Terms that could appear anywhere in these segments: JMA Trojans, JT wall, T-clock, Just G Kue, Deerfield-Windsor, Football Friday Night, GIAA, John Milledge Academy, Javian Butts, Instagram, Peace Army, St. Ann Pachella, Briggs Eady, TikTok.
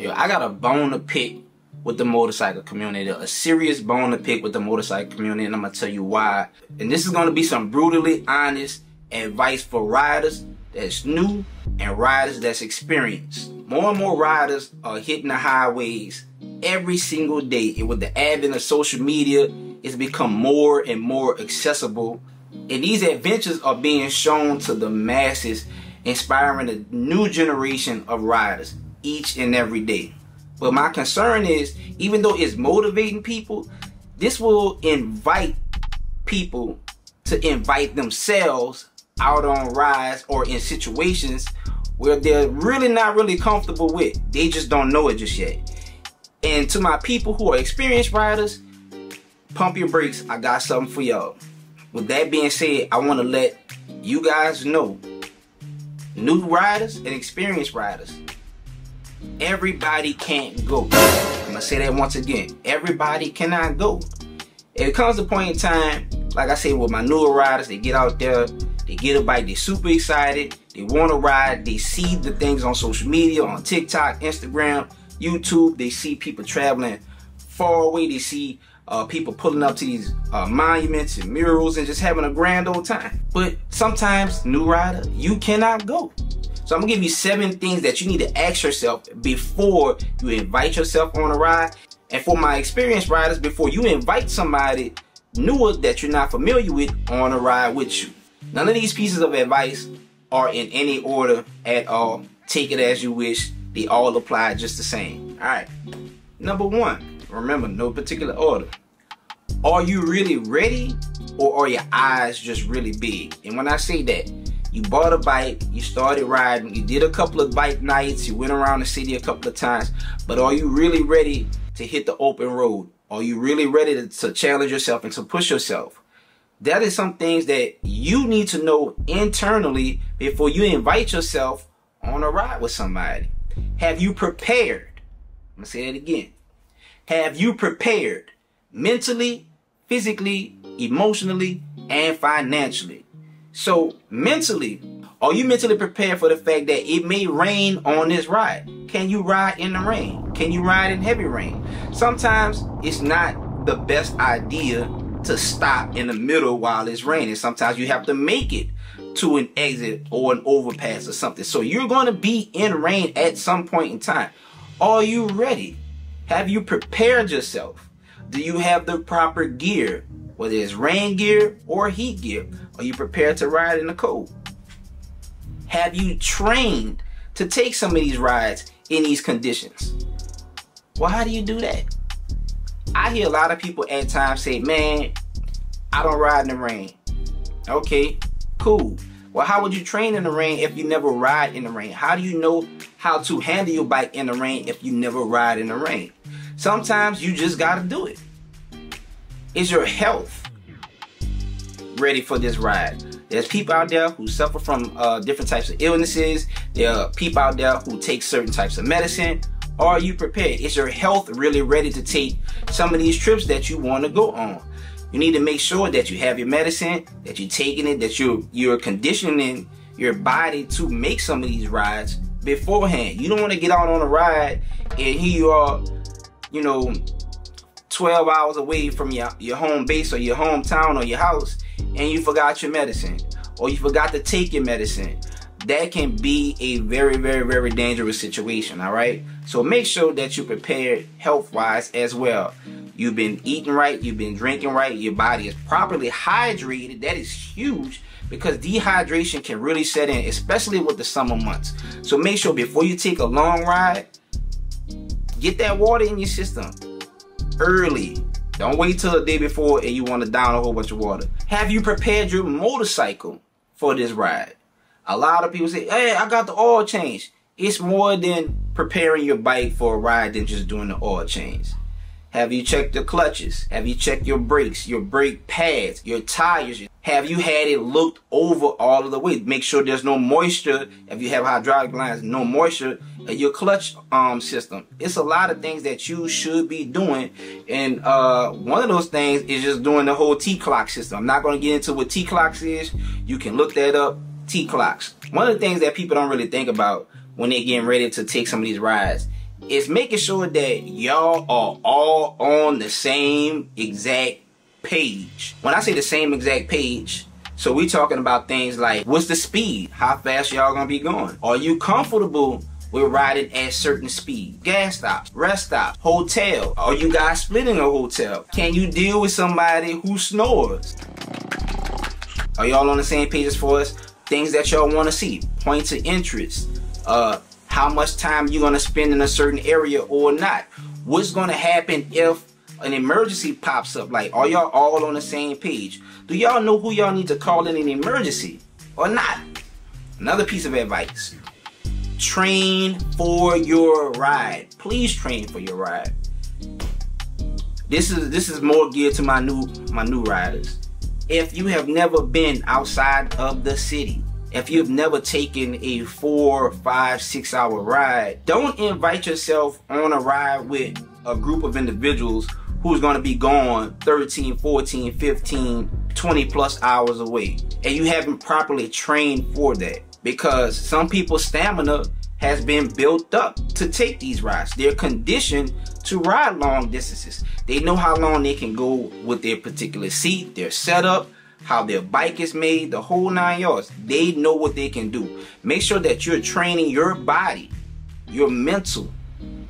Yo, I got a bone to pick with the motorcycle community, a serious bone to pick with the motorcycle community, and I'm gonna tell you why. And this is gonna be some brutally honest advice for riders that's new and riders that's experienced. More and more riders are hitting the highways every single day, and with the advent of social media, it's become more and more accessible, and these adventures are being shown to the masses, inspiring a new generation of riders each and every day. But my concern is, even though it's motivating people, this will invite people to invite themselves out on rides or in situations where they're really not really comfortable with. They just don't know it just yet. And to my people who are experienced riders, pump your brakes. I got something for y'all. With that being said, I want to let you guys know, new riders and experienced riders, everybody can't go. I'm gonna say that once again. Everybody cannot go. It comes a point in time, like I said, with my newer riders, they get out there, they get a bike, they're super excited, they want to ride, they see the things on social media, on TikTok, Instagram, YouTube, they see people traveling far away, they see people pulling up to these monuments and murals and just having a grand old time. But sometimes, new rider, you cannot go. So I'm gonna give you 7 things that you need to ask yourself before you invite yourself on a ride. And for my experienced riders, before you invite somebody newer that you're not familiar with on a ride with you. None of these pieces of advice are in any order at all. Take it as you wish. They all apply just the same. All right, number 1, remember, no particular order. Are you really ready, or are your eyes just really big? And when I say that, you bought a bike, you started riding, you did a couple of bike nights, you went around the city a couple of times, but are you really ready to hit the open road? Are you really ready to challenge yourself and to push yourself? That is some things that you need to know internally before you invite yourself on a ride with somebody. Have you prepared? I'm gonna say that again. Have you prepared mentally, physically, emotionally, and financially? So mentally, are you mentally prepared for the fact that it may rain on this ride? Can you ride in the rain? Can you ride in heavy rain? Sometimes it's not the best idea to stop in the middle while it's raining. Sometimes you have to make it to an exit or an overpass or something. So you're going to be in rain at some point in time. Are you ready? Have you prepared yourself? Do you have the proper gear? Whether it's rain gear or heat gear, are you prepared to ride in the cold? Have you trained to take some of these rides in these conditions? Well, how do you do that? I hear a lot of people at times say, man, I don't ride in the rain. Okay, cool. Well, how would you train in the rain if you never ride in the rain? How do you know how to handle your bike in the rain if you never ride in the rain? Sometimes you just gotta do it. Is your health ready for this ride? There's people out there who suffer from different types of illnesses. There are people out there who take certain types of medicine. Are you prepared? Is your health really ready to take some of these trips that you want to go on? You need to make sure that you have your medicine, that you're taking it, that you're conditioning your body to make some of these rides beforehand. You don't want to get out on a ride and here you are, you know, 12 hours away from your home base or your hometown or your house, and you forgot your medicine, or you forgot to take your medicine. That can be a very, very, very dangerous situation, all right? So make sure that you're prepared health-wise as well. You've been eating right, you've been drinking right, your body is properly hydrated. That is huge, because dehydration can really set in, especially with the summer months. So make sure before you take a long ride, get that water in your system early. Don't wait till the day before and you want to down a whole bunch of water. Have you prepared your motorcycle for this ride? A lot of people say, hey, I got the oil change. It's more than preparing your bike for a ride than just doing the oil change. Have you checked the clutches? Have you checked your brakes, your brake pads, your tires? Have you had it looked over all of the way? Make sure there's no moisture. If you have hydraulic lines, no moisture. Your clutch system. It's a lot of things that you should be doing. And one of those things is just doing the whole T-clock system. I'm not going to get into what T-clocks is. You can look that up. T-clocks. One of the things that people don't really think about when they're getting ready to take some of these rides is making sure that y'all are all on the same exact page. When I say the same exact page, so we talking about things like, what's the speed? How fast y'all gonna be going? Are you comfortable with riding at certain speed? Gas stops, rest stops, hotel. Are you guys splitting a hotel? Can you deal with somebody who snores? Are y'all on the same page as far as things that y'all wanna see? Points of interest. How much time you're gonna spend in a certain area or not. What's gonna happen if an emergency pops up? Like, are y'all all on the same page? Do y'all know who y'all need to call in an emergency or not? Another piece of advice, train for your ride. Please train for your ride. This is more geared to my new riders. If you have never been outside of the city, if you've never taken a 4, 5, 6 hour ride, don't invite yourself on a ride with a group of individuals who's going to be gone 13, 14, 15, 20 plus hours away. And you haven't properly trained for that, because some people's stamina has been built up to take these rides. They're conditioned to ride long distances. They know how long they can go with their particular seat, their setup, how their bike is made, the whole 9 yards. They know what they can do. Make sure that you're training your body, your mental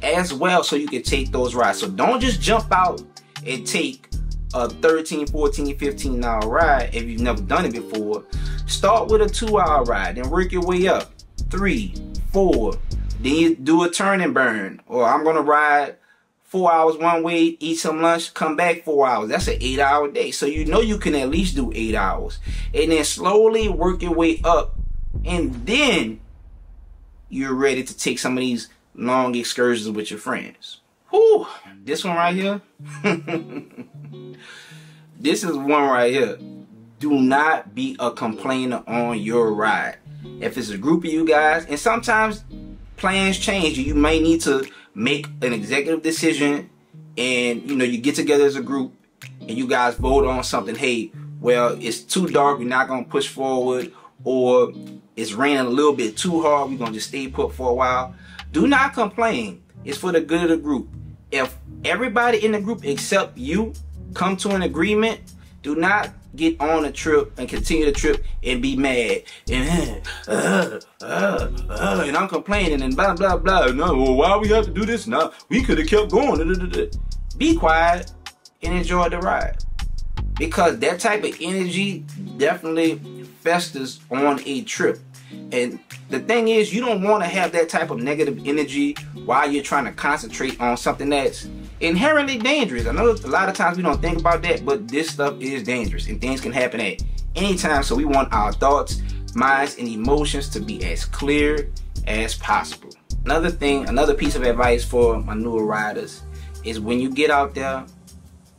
as well, so you can take those rides. So don't just jump out and take a 13, 14, 15 hour ride if you've never done it before. Start with a 2 hour ride and work your way up, 3, 4. Then you do a turn and burn, or I'm gonna ride 4 hours one way, eat some lunch, come back 4 hours. That's an 8 hour day. So you know you can at least do 8 hours. And then slowly work your way up. And then you're ready to take some of these long excursions with your friends. Whew, this one right here. This is one right here. Do not be a complainer on your ride. If it's a group of you guys, and sometimes plans change, you may need to make an executive decision, and you know, you get together as a group and you guys vote on something. Hey, well, it's too dark, we're not gonna push forward, or it's raining a little bit too hard, we're gonna just stay put for a while. Do not complain. It's for the good of the group. If everybody in the group except you come to an agreement, do not get on a trip and continue the trip and be mad and and I'm complaining and blah blah blah. No, well, why we have to do this now? We could have kept going. Be quiet and enjoy the ride, because that type of energy definitely festers on a trip. And the thing is, you don't want to have that type of negative energy while you're trying to concentrate on something that's inherently dangerous. I know a lot of times we don't think about that, but this stuff is dangerous and things can happen at any time. So we want our thoughts, minds, and emotions to be as clear as possible. Another thing, another piece of advice for my newer riders is, when you get out there,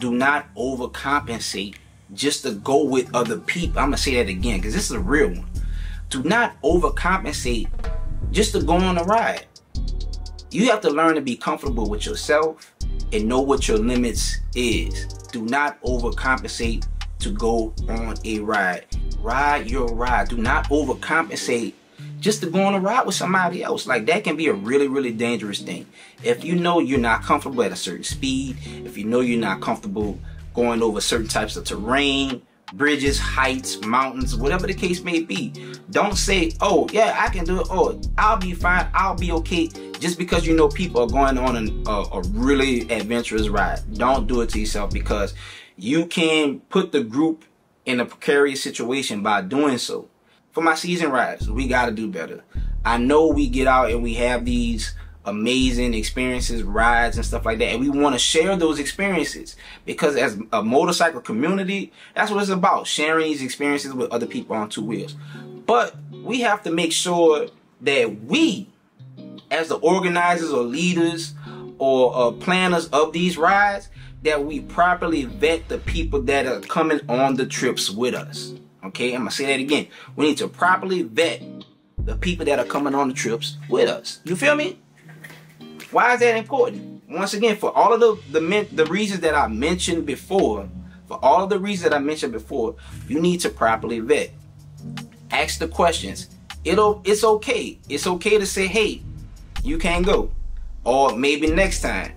do not overcompensate just to go with other people. I'm gonna say that again, because this is a real one. Do not overcompensate just to go on a ride. You have to learn to be comfortable with yourself and know what your limits is. Do not overcompensate to go on a ride. Ride your ride. Do not overcompensate just to go on a ride with somebody else. Like, that can be a really, really dangerous thing. If you know you're not comfortable at a certain speed, if you know you're not comfortable going over certain types of terrain, bridges, heights, mountains, whatever the case may be, don't say, oh yeah, I can do it, oh, I'll be fine, I'll be okay, just because you know people are going on a really adventurous ride. Don't do it to yourself, because you can put the group in a precarious situation by doing so. For my season rides, we got to do better. I know we get out and we have these amazing experiences, rides and stuff like that, and we want to share those experiences, because as a motorcycle community, that's what it's about, sharing these experiences with other people on two wheels. But we have to make sure that we, as the organizers or leaders or planners of these rides, that we properly vet the people that are coming on the trips with us. Okay, I'm gonna say that again. We need to properly vet the people that are coming on the trips with us. You feel me? Why is that important? Once again, for all of the reasons that I mentioned before, you need to properly vet. Ask the questions. It's okay. It's okay to say, hey, you can't go. or maybe next time.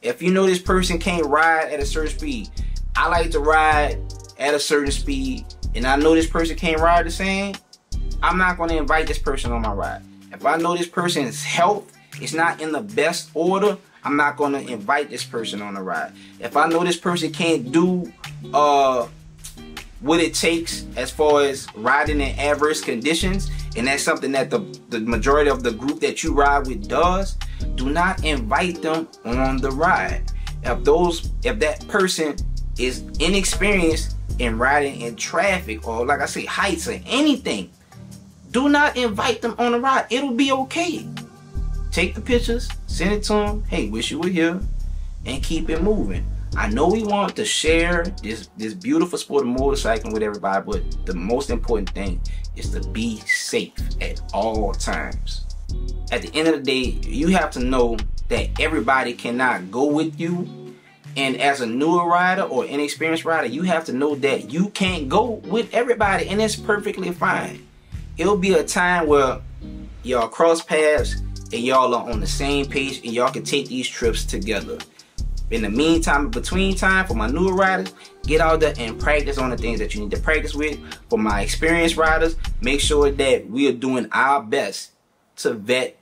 If you know this person can't ride at a certain speed, I like to ride at a certain speed, and I know this person can't ride the same, I'm not going to invite this person on my ride. If I know this person's health is not in the best order, I'm not going to invite this person on the ride. If I know this person can't do what it takes as far as riding in adverse conditions, and that's something that the majority of the group that you ride with does, do not invite them on the ride. If that person is inexperienced in riding in traffic, or like I say, heights or anything, do not invite them on the ride. It'll be okay. Take the pictures, send it to them. Hey, wish you were here, and keep it moving. I know we want to share this beautiful sport of motorcycling with everybody, but the most important thing is to be safe at all times. At the end of the day, you have to know that everybody cannot go with you. And as a newer rider or inexperienced rider, you have to know that you can't go with everybody, and it's perfectly fine. It'll be a time where y'all cross paths and y'all are on the same page and y'all can take these trips together. In the meantime, between time, for my newer riders, get out there and practice on the things that you need to practice with. For my experienced riders, make sure that we are doing our best to vet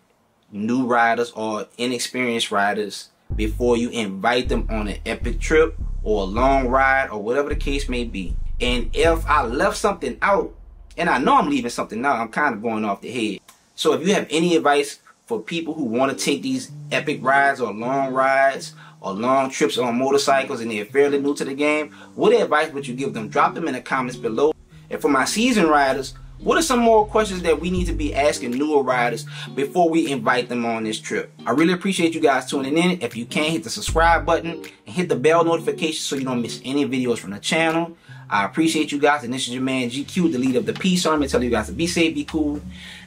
new riders or inexperienced riders before you invite them on an epic trip or a long ride or whatever the case may be. And if I left something out, and I know I'm leaving something out, I'm kind of going off the head. So if you have any advice for people who want to take these epic rides or long trips on motorcycles and they're fairly new to the game, what advice would you give them? Drop them in the comments below. And for my seasoned riders, what are some more questions that we need to be asking newer riders before we invite them on this trip? I really appreciate you guys tuning in. If you can, hit the subscribe button and hit the bell notification so you don't miss any videos from the channel. I appreciate you guys, and this is your man G Kue, the leader of the Peace Army, telling you guys to be safe, be cool,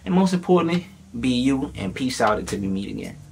and most importantly, be you, and peace out until we meet again.